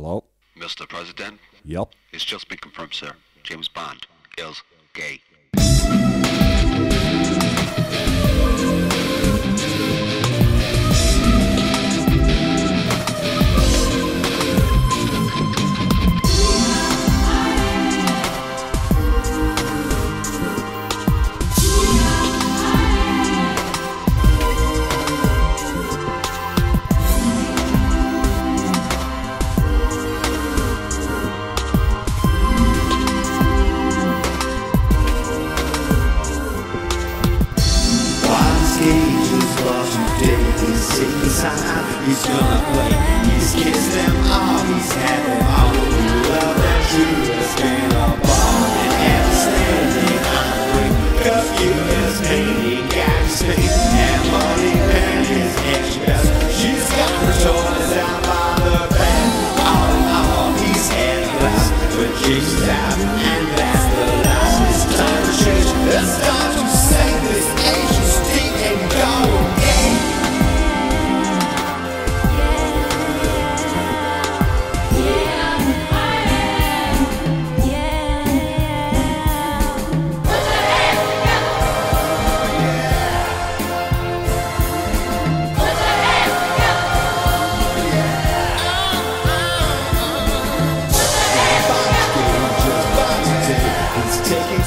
Hello? Mr. President? Yep. It's just been confirmed, sir. James Bond is gay. He's gonna play, he's kissed them all, he's had them all. You love that true has been a ball. And ever standing on the brink of you is painting gaps. And Molly Penn is extra best. She's got her shoulders out by the back. All in all, he's had a blast, but she's out, and that's the last. It's time to change, it's time to save this ancient stick and go.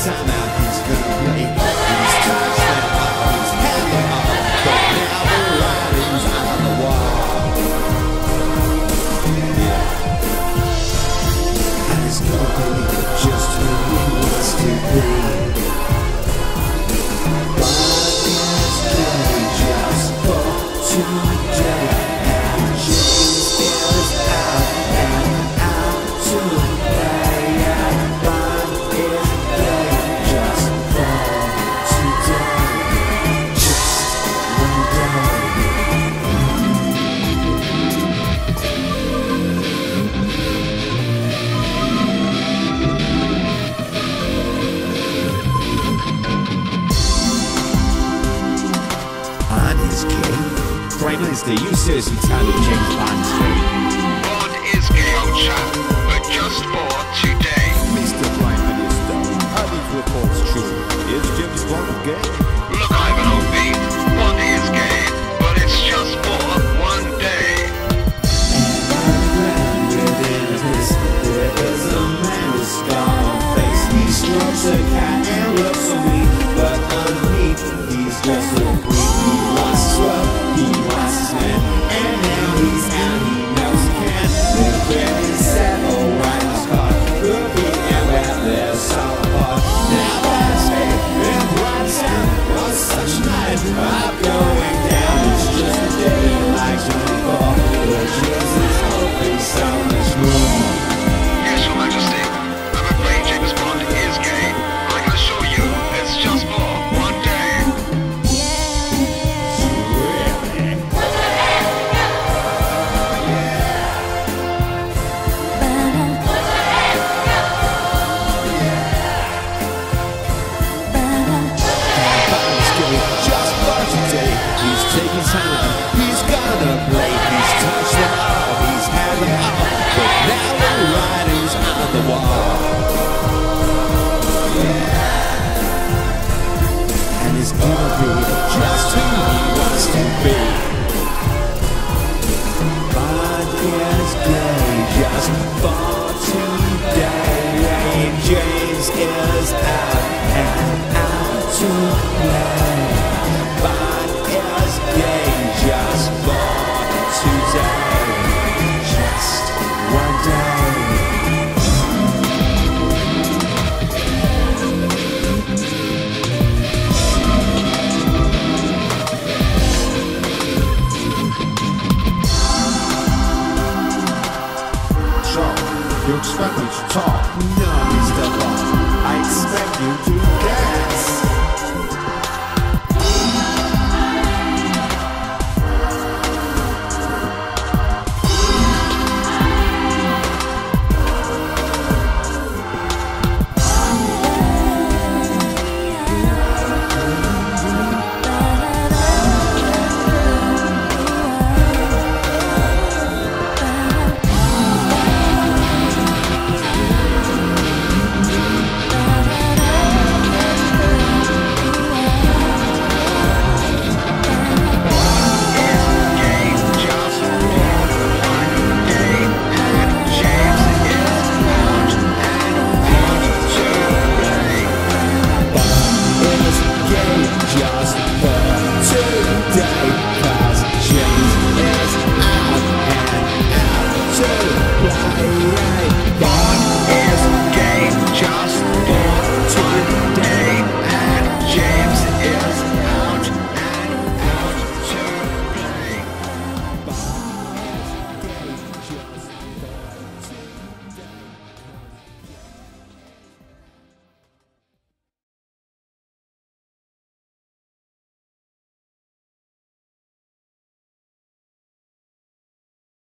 Time out, he's gonna play. He's tired, stand up, he's having off. But now the writing's on the wall. Yeah. I just don't believe it, just who he wants to be. But he's playing just for today. And James is out, and out to play. And Bond is Franklin's the useless until you change Bond's name. Bond is gay, old chap, but just for today. Mr. Prime Minister, are these reports true? Is James Bond gay? Look, Ivan O.B., Bond is gay, but it's just for one day. And I'm glad within this, there is a man with scar on face. He strokes a cat and looks at me, but underneath, he's just a creep. He wants love. He wants his man, and now he's out, he knows he can. The very settled writer's card could be and where they're so apart. Now that's me, and what's out was such a night. I'm going down, it's just a day like 24. But Jesus is hoping so much more. Yes, Your Majesty, I'm afraid James Bond is gay. I can assure you, it's just more. James is out and out to play.